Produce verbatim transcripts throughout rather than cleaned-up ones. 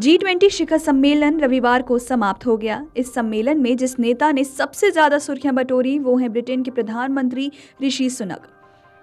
G twenty शिखर सम्मेलन रविवार को समाप्त हो गया। इस सम्मेलन में जिस नेता ने सबसे ज़्यादा सुर्खियां बटोरी वो हैं ब्रिटेन के प्रधानमंत्री ऋषि सुनक।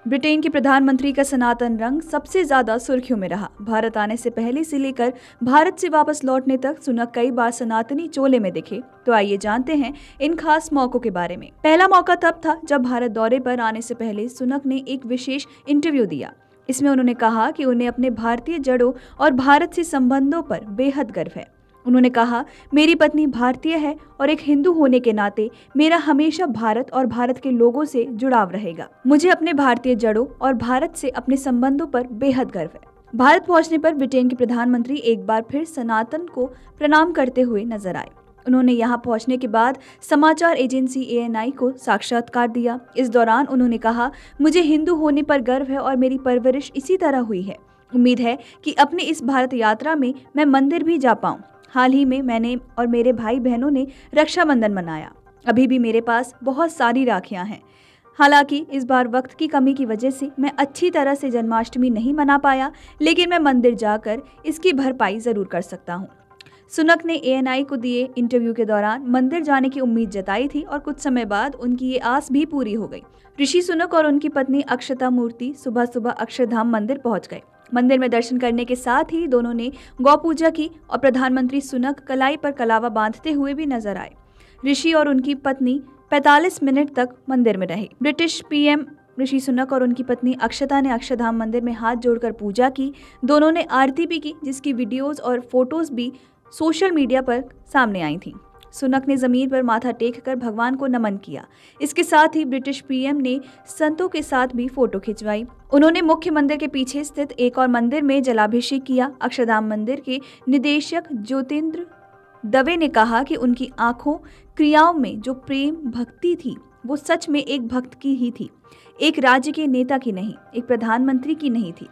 ब्रिटेन के प्रधानमंत्री का सनातन रंग सबसे ज़्यादा सुर्खियों में रहा। भारत आने से पहले से लेकर भारत से वापस लौटने तक सुनक कई बार सनातनी चोले में दिखे। तो आइए जानते हैं इन खास मौक़ों के बारे में। पहला मौका तब था जब भारत दौरे पर आने से पहले सुनक ने एक विशेष इंटरव्यू दिया। इसमें उन्होंने कहा कि उन्हें अपने भारतीय जड़ों और भारत से संबंधों पर बेहद गर्व है। उन्होंने कहा, मेरी पत्नी भारतीय है और एक हिंदू होने के नाते मेरा हमेशा भारत और भारत के लोगों से जुड़ाव रहेगा। मुझे अपने भारतीय जड़ों और भारत से अपने संबंधों पर बेहद गर्व है। भारत पहुंचने पर ब्रिटेन के प्रधानमंत्री एक बार फिर सनातन को प्रणाम करते हुए नजर आए। उन्होंने यहाँ पहुँचने के बाद समाचार एजेंसी ए एन आई को साक्षात्कार दिया। इस दौरान उन्होंने कहा, मुझे हिंदू होने पर गर्व है और मेरी परवरिश इसी तरह हुई है। उम्मीद है कि अपनी इस भारत यात्रा में मैं मंदिर भी जा पाऊँ। हाल ही में मैंने और मेरे भाई बहनों ने रक्षाबंधन मनाया। अभी भी मेरे पास बहुत सारी राखियाँ हैं। हालांकि इस बार वक्त की कमी की वजह से मैं अच्छी तरह से जन्माष्टमी नहीं मना पाया, लेकिन मैं मंदिर जाकर इसकी भरपाई ज़रूर कर सकता हूँ। सुनक ने ए एन आई को दिए इंटरव्यू के दौरान मंदिर जाने की उम्मीद जताई थी और कुछ समय बाद उनकी ये आस भी पूरी हो गई। ऋषि सुनक और उनकी पत्नी अक्षता मूर्ति सुबह सुबह अक्षरधाम मंदिर पहुंच गए। मंदिर में दर्शन करने के साथ ही दोनों ने गौ पूजा की और प्रधानमंत्री सुनक कलाई पर कलावा बांधते हुए भी नजर आए। ऋषि और उनकी पत्नी पैंतालीस मिनट तक मंदिर में रहे। British P M Rishi Sunak और उनकी पत्नी अक्षता ने अक्षरधाम मंदिर में हाथ जोड़कर पूजा की। दोनों ने आरती भी की, जिसकी वीडियोज और फोटोज भी सोशल मीडिया पर सामने आई थी। सुनक ने ज़मीन पर माथा टेककर भगवान को नमन किया। इसके साथ ही ब्रिटिश पी एम ने संतों के साथ भी फोटो खिंचवाई। उन्होंने मुख्य मंदिर के पीछे स्थित एक और मंदिर में जलाभिषेक किया। अक्षरधाम मंदिर के निदेशक ज्योतिंद्र दवे ने कहा कि उनकी आँखों क्रियाओं में जो प्रेम भक्ति थी वो सच में एक भक्त की ही थी, एक राज्य के नेता की नहीं, एक प्रधानमंत्री की नहीं थी।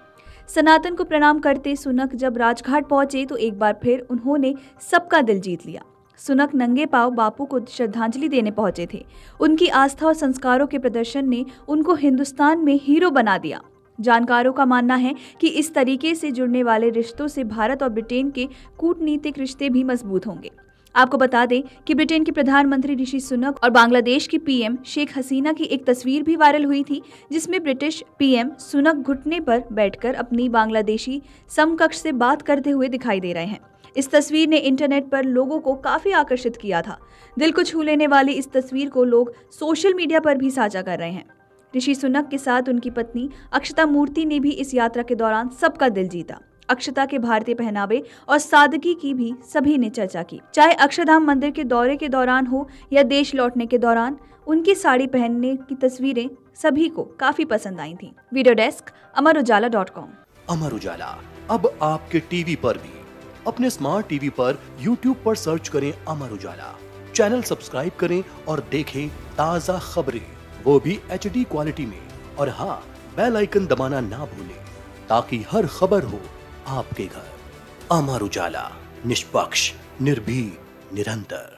सनातन को प्रणाम करते सुनक जब राजघाट पहुंचे तो एक बार फिर उन्होंने सबका दिल जीत लिया। सुनक नंगे पांव बापू को श्रद्धांजलि देने पहुंचे थे। उनकी आस्था और संस्कारों के प्रदर्शन ने उनको हिंदुस्तान में हीरो बना दिया। जानकारों का मानना है कि इस तरीके से जुड़ने वाले रिश्तों से भारत और ब्रिटेन के कूटनीतिक रिश्ते भी मजबूत होंगे। आपको बता दें कि ब्रिटेन के प्रधानमंत्री ऋषि सुनक और बांग्लादेश की पी एम शेख हसीना की एक तस्वीर भी वायरल हुई थी, जिसमें ब्रिटिश पी एम सुनक घुटने पर बैठकर अपनी बांग्लादेशी समकक्ष से बात करते हुए दिखाई दे रहे हैं। इस तस्वीर ने इंटरनेट पर लोगों को काफ़ी आकर्षित किया था। दिल को छू लेने वाली इस तस्वीर को लोग सोशल मीडिया पर भी साझा कर रहे हैं। ऋषि सुनक के साथ उनकी पत्नी अक्षता मूर्ति ने भी इस यात्रा के दौरान सबका दिल जीता। अक्षता के भारतीय पहनावे और सादगी की भी सभी ने चर्चा की। चाहे अक्षरधाम मंदिर के दौरे के दौरान हो या देश लौटने के दौरान, उनकी साड़ी पहनने की तस्वीरें सभी को काफी पसंद आई थीं। Video desk Amar Ujala dot com. Amar Ujala अब आपके टीवी पर भी। अपने स्मार्ट टीवी पर यूट्यूब पर सर्च करें अमर उजाला, चैनल सब्सक्राइब करें और देखें ताज़ा खबरें, वो भी एच डी क्वालिटी में। और हाँ, बेल आइकन दबाना ना भूलें ताकि हर खबर हो आपके घर। अमर उजाला, निष्पक्ष, निर्भीक, निरंतर।